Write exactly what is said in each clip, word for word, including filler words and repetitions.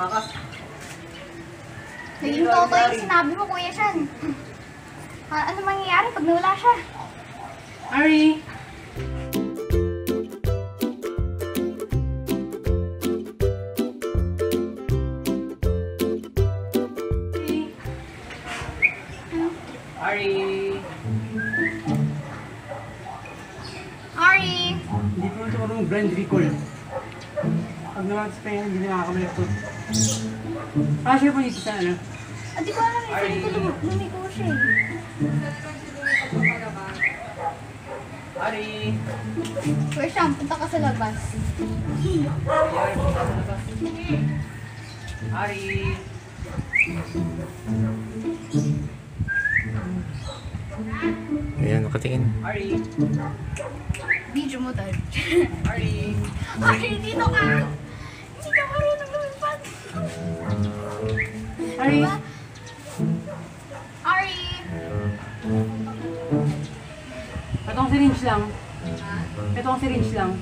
tumakas. Naging toto yung sinabi mo, Kuya Shan. Ano mangyayari pag nawala siya? Ari! Ari! Ari! Hindi ko ito marunong brand recall. Pag naman sa kanya, hindi na nakakamilakot. Ah, siya pang ikita, ano? Ah, di ko alam yung sarili ko. Lumiko siya eh. Ari! Kuya Shan, punta ka sa labas. Ari! Ayan, makatingin. Ari! Video mo, Dad. Ari! Ari, dito ka! Hindi ka marunong lumipad! Ari! Ari! Itong syringe lang. Ha? Itong syringe lang.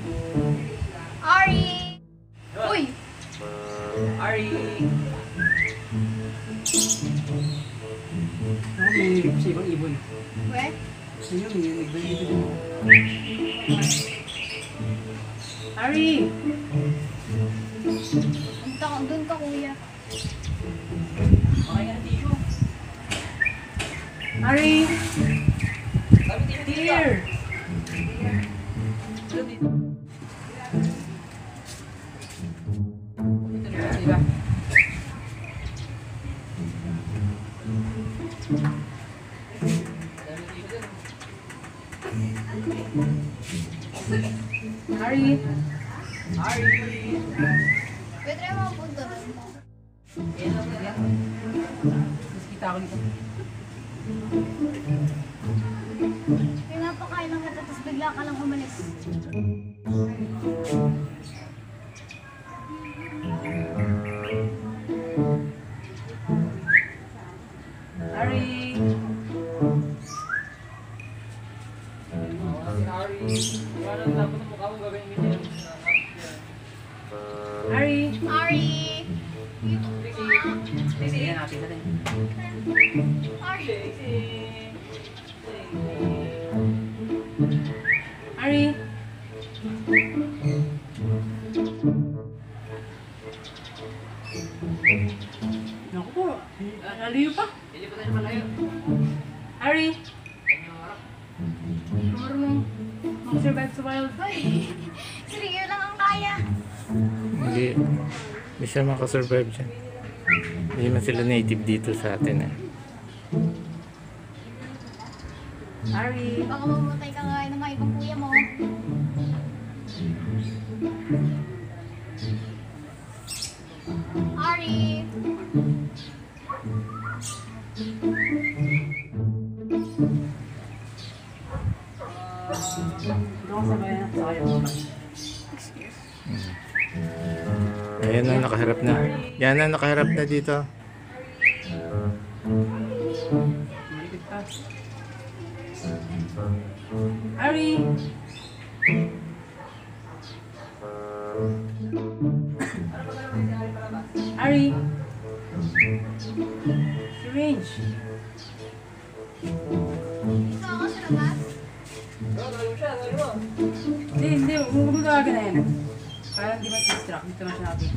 Ari! Uy! Ari! Ako may nilip sa ibang ibon. Weh? Sino yung nilip na dito? Ari! Doon ka, Kuya. Okay, ang tissue. Ari! Dear! Ari! Ari! Pwede na mga punta. Mas kita ako nito. Pinapakain ng kita, tapos bigla ka lang humalis. Ari! Ari! Parang dapat ang mukha mo gagawin yung video. Ari! Ari! Sisi, yan natin natin. Ari! Ari! Naku po, naliyo pa. Hindi po tayo malayo. Ari! Marunong mag-survive sa wild. Ay! Sariyo lang ang kaya. Hindi. Hindi siya makasurvive dyan. Hindi man sila native dito sa atin eh. Ari! Baka mamutay ka nga ng mga ibang kuya mo. Ari! Ayan na, nakaharap na. Yan na, nakaharap na dito. Ari! Ari! Syringe! Gusto ako sa labas? Hindi, hindi. Gumagawa ka na yan. Parang di matistrack. Dito na siya natin.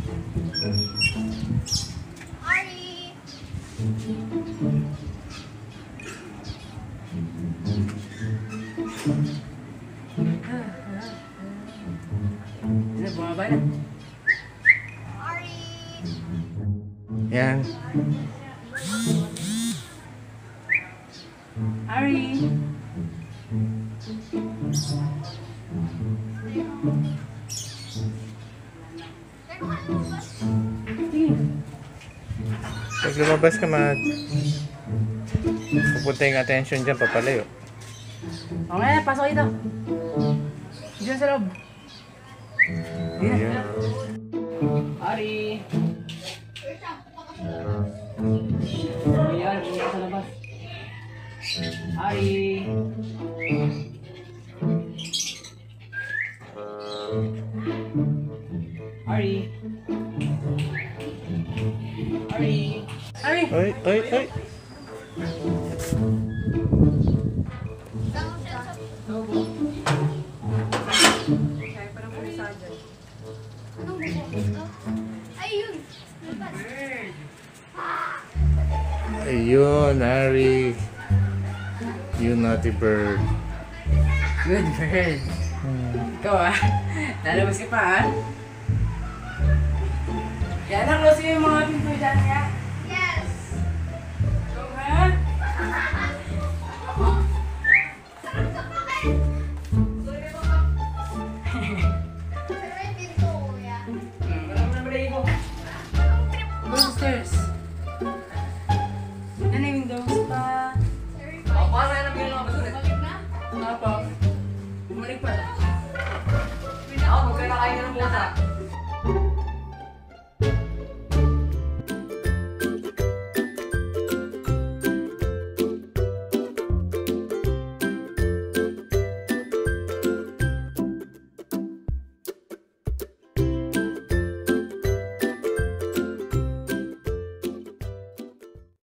Ari! Hindi na, bumabay na. Ari! Yan. Ari! Pag lumabas ka, mag pupunta yung attention dyan, papalayo. Okay, pasok dito. Diyan sa loob. Diyan. Ari! Ayan, pumunta sa labas. Ari! Ari! Ari. Ari. Ay, ay, ay. Ayun. Ayun, Ari. You naughty bird. Good bird. Ikaw ah. Lalabas ka pa ah. Yan ang close yung mga pinto dyan niya. Yes. Ikaw ha? Go upstairs.